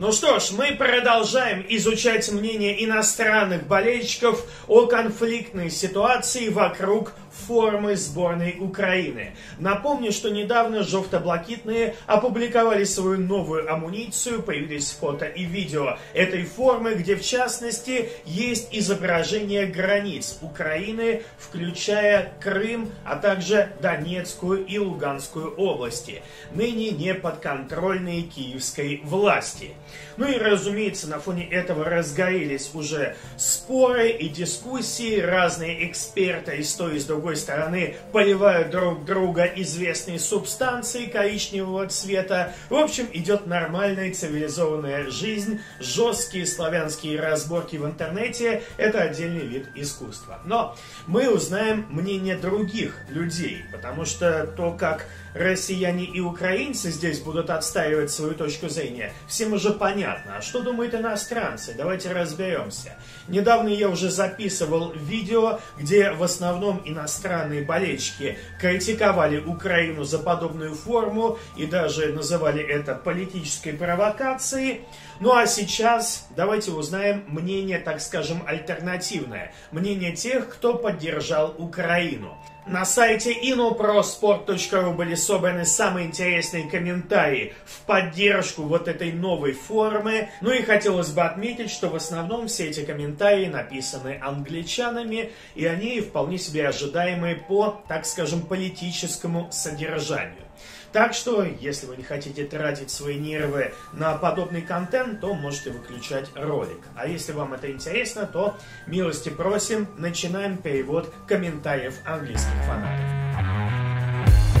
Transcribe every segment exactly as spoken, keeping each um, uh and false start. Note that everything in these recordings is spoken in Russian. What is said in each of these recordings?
Ну что ж, мы продолжаем изучать мнение иностранных болельщиков о конфликтной ситуации вокруг формы сборной Украины. Напомню, что недавно жовто-блакитные опубликовали свою новую амуницию, появились фото и видео этой формы, где в частности есть изображение границ Украины, включая Крым, а также Донецкую и Луганскую области, ныне неподконтрольные киевской власти. Ну и разумеется, на фоне этого разгорелись уже споры и дискуссии, разные эксперты и с той, и с другой стороны поливают друг друга известные субстанции коричневого цвета. В общем, идет нормальная цивилизованная жизнь, жесткие славянские разборки в интернете – это отдельный вид искусства. Но мы узнаем мнение других людей, потому что то, как россияне и украинцы здесь будут отстаивать свою точку зрения, всем уже понятно. А что думают иностранцы? Давайте разберемся. Недавно я уже записывал видео, где в основном иностранные болельщики критиковали Украину за подобную форму и даже называли это политической провокацией. Ну а сейчас давайте узнаем мнение, так скажем, альтернативное. Мнение тех, кто поддержал Украину. На сайте ай эн о про спорт точка ру были собраны самые интересные комментарии в поддержку вот этой новой формы. Ну и хотелось бы отметить, что в основном все эти комментарии написаны англичанами, и они вполне себе ожидаемые по, так скажем, политическому содержанию. Так что, если вы не хотите тратить свои нервы на подобный контент, то можете выключать ролик. А если вам это интересно, то милости просим, начинаем перевод комментариев английских фанатов.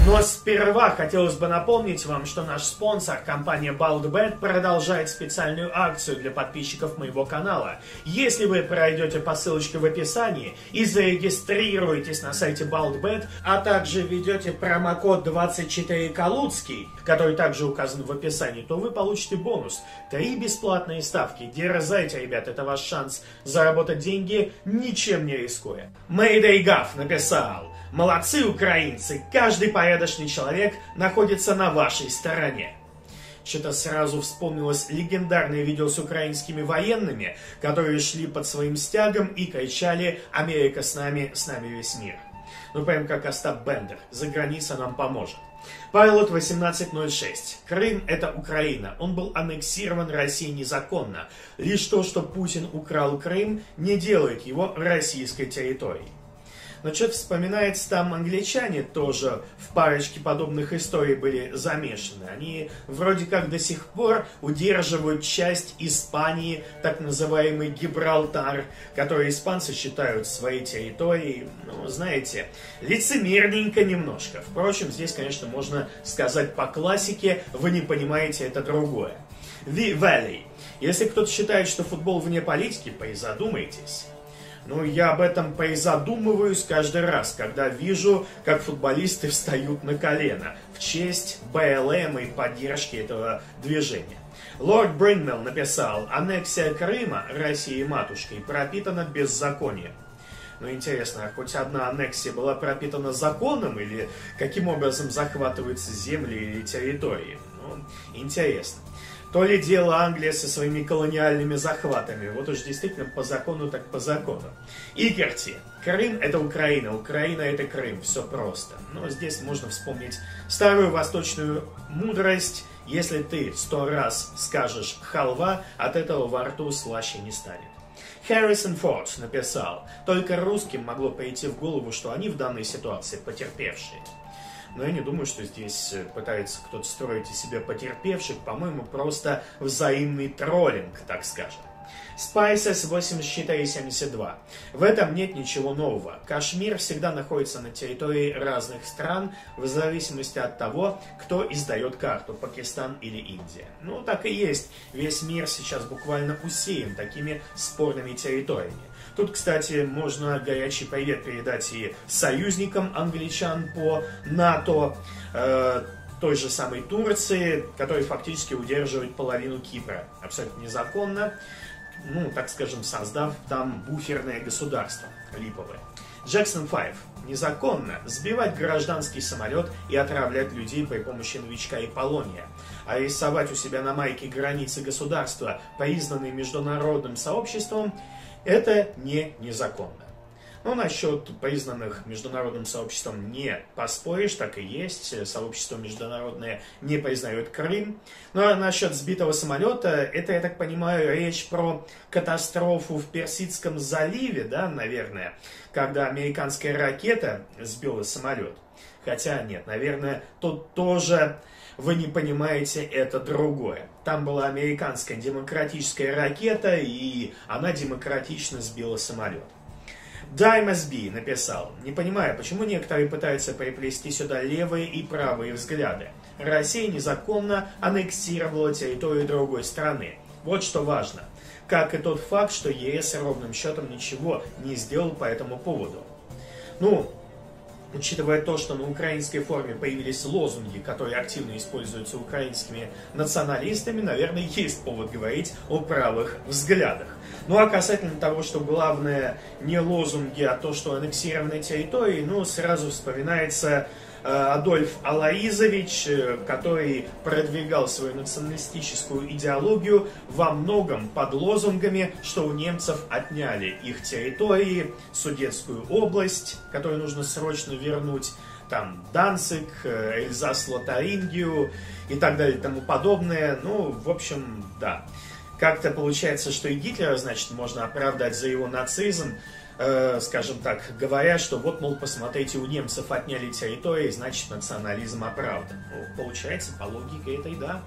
Но сперва хотелось бы напомнить вам, что наш спонсор, компания Балтбет, продолжает специальную акцию для подписчиков моего канала. Если вы пройдете по ссылочке в описании и зарегистрируетесь на сайте Балтбет, а также введете промокод двадцать четыре Калуцкий, который также указан в описании, то вы получите бонус. Три бесплатные ставки. Дерзайте, ребят, это ваш шанс заработать деньги, ничем не рискуя. Мэйдэй Гав написал: молодцы, украинцы, каждый порядочный человек находится на вашей стороне. Что-то сразу вспомнилось легендарное видео с украинскими военными, которые шли под своим стягом и кричали: «Америка с нами, с нами весь мир». Ну, прям как Остап Бендер, «За граница нам поможет». Пайлот восемнадцать ноль шесть. Крым – это Украина. Он был аннексирован Россией незаконно. Лишь то, что Путин украл Крым, не делает его российской территорией. Но что-то вспоминается, там англичане тоже в парочке подобных историй были замешаны. Они вроде как до сих пор удерживают часть Испании, так называемый Гибралтар, который испанцы считают своей территорией, ну, знаете, лицемерненько немножко. Впрочем, здесь, конечно, можно сказать по классике: вы не понимаете, это другое. The Valley. Если кто-то считает, что футбол вне политики, поизадумайтесь. Ну, я об этом призадумываюсь каждый раз, когда вижу, как футболисты встают на колено в честь бэ эл эм и поддержки этого движения. Лорд Бринмелл написал: «Аннексия Крыма России матушкой пропитана беззаконием». Ну, интересно, а хоть одна аннексия была пропитана законом или каким образом захватываются земли или территории? Ну, интересно. То ли дело Англия со своими колониальными захватами. Вот уж действительно по закону так по закону. Игерти. Крым – это Украина, Украина – это Крым. Все просто. Но здесь можно вспомнить старую восточную мудрость. Если ты сто раз скажешь «халва», от этого во рту слаще не станет. Харрисон Форд написал: «Только русским могло прийти в голову, что они в данной ситуации потерпевшие». Но я не думаю, что здесь пытается кто-то строить из себя потерпевших. По-моему, просто взаимный троллинг, так скажем. Spices восемьдесят четыре семьдесят два. В этом нет ничего нового. Кашмир всегда находится на территории разных стран, в зависимости от того, кто издает карту, Пакистан или Индия. Ну, так и есть. Весь мир сейчас буквально усеян такими спорными территориями. Тут, кстати, можно горячий привет передать и союзникам англичан по НАТО, э, той же самой Турции, которая фактически удерживает половину Кипра. Абсолютно незаконно, ну, так скажем, создав там буферное государство липовое. Джексон Файв. Незаконно сбивать гражданский самолет и отравлять людей при помощи новичка и полония. А рисовать у себя на майке границы государства, признанные международным сообществом, это не незаконно. Ну, насчет признанных международным сообществом не поспоришь, так и есть. Сообщество международное не признает Крым. Ну, а насчет сбитого самолета, это, я так понимаю, речь про катастрофу в Персидском заливе, да, наверное, когда американская ракета сбила самолет. Хотя нет, наверное, тут тоже вы не понимаете, это другое. Там была американская демократическая ракета, и она демократично сбила самолет. Dimesby написал: не понимаю, почему некоторые пытаются приплести сюда левые и правые взгляды. Россия незаконно аннексировала территорию другой страны. Вот что важно. Как и тот факт, что ЕС ровным счетом ничего не сделал по этому поводу. Ну, учитывая то, что на украинской форме появились лозунги, которые активно используются украинскими националистами, наверное, есть повод говорить о правых взглядах. Ну а касательно того, что главное не лозунги, а то, что аннексированные территории, ну сразу вспоминается э, Адольф Алоизович, э, который продвигал свою националистическую идеологию во многом под лозунгами, что у немцев отняли их территории, Судетскую область, которую нужно срочно вернуть, там Данциг, э, Эльзас-Лотарингию и так далее и тому подобное. Ну, в общем, да. Как-то получается, что и Гитлера, значит, можно оправдать за его нацизм, э, скажем так, говоря, что вот, мол, посмотрите, у немцев отняли территории, значит, национализм оправдан. Ну, получается, по логике этой, да.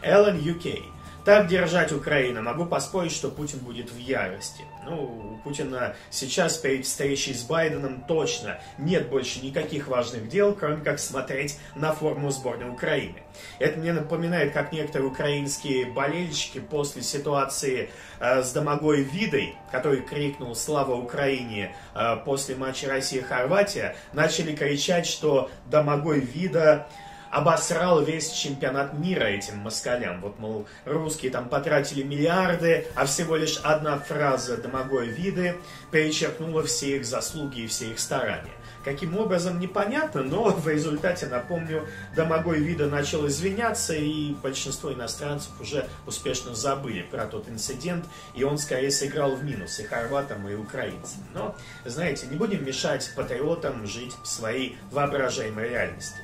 Эллен Ю Кей. Так держать Украину. Могу поспорить, что Путин будет в ярости. Ну, у Путина сейчас перед встречей с Байденом точно нет больше никаких важных дел, кроме как смотреть на форму сборной Украины. Это мне напоминает, как некоторые украинские болельщики после ситуации э, с Домагой Видой, который крикнул «Слава Украине!» э, после матча Россия-Хорватия, начали кричать, что Домагой Вида обосрал весь чемпионат мира этим москалям. Вот, мол, русские там потратили миллиарды, а всего лишь одна фраза Домагоя Виды перечеркнула все их заслуги и все их старания. Каким образом, непонятно, но в результате, напомню, Домагой Вида начал извиняться, и большинство иностранцев уже успешно забыли про тот инцидент, и он скорее сыграл в минус и хорватам, и украинцам. Но, знаете, не будем мешать патриотам жить в своей воображаемой реальности.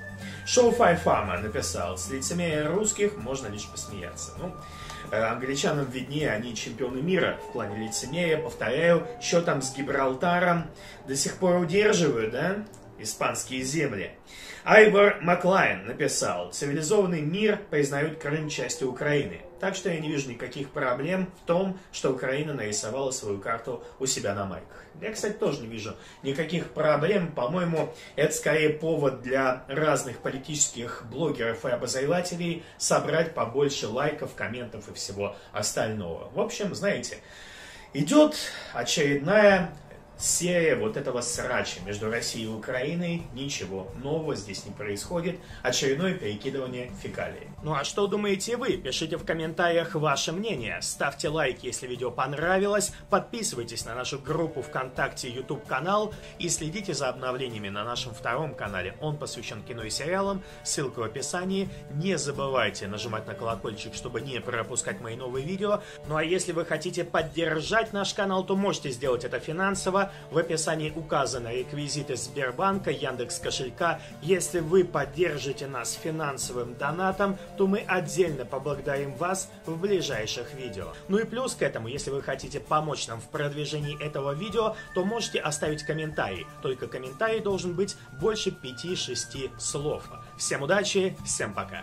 Шоу Файфама написал: с лицемерия русских можно лишь посмеяться. Ну, англичанам виднее, они чемпионы мира в плане лицемерия. Повторяю, что там с Гибралтаром до сих пор удерживают, да, испанские земли. Айвар Маклайн написал: цивилизованный мир признает Крым частью Украины. Так что я не вижу никаких проблем в том, что Украина нарисовала свою карту у себя на майках. Я, кстати, тоже не вижу никаких проблем. По-моему, это скорее повод для разных политических блогеров и обозревателей собрать побольше лайков, комментов и всего остального. В общем, знаете, идет очередная серия вот этого срача между Россией и Украиной. Ничего нового здесь не происходит. Очередное перекидывание фекалий. Ну а что думаете вы? Пишите в комментариях ваше мнение. Ставьте лайк, если видео понравилось. Подписывайтесь на нашу группу ВКонтакте, YouTube-канал. И следите за обновлениями на нашем втором канале. Он посвящен кино и сериалам. Ссылка в описании. Не забывайте нажимать на колокольчик, чтобы не пропускать мои новые видео. Ну а если вы хотите поддержать наш канал, то можете сделать это финансово. В описании указаны реквизиты Сбербанка, Яндекс.Кошелька. Если вы поддержите нас финансовым донатом, то мы отдельно поблагодарим вас в ближайших видео. Ну и плюс к этому, если вы хотите помочь нам в продвижении этого видео, то можете оставить комментарий. Только комментарий должен быть больше пяти-шести слов. Всем удачи, всем пока!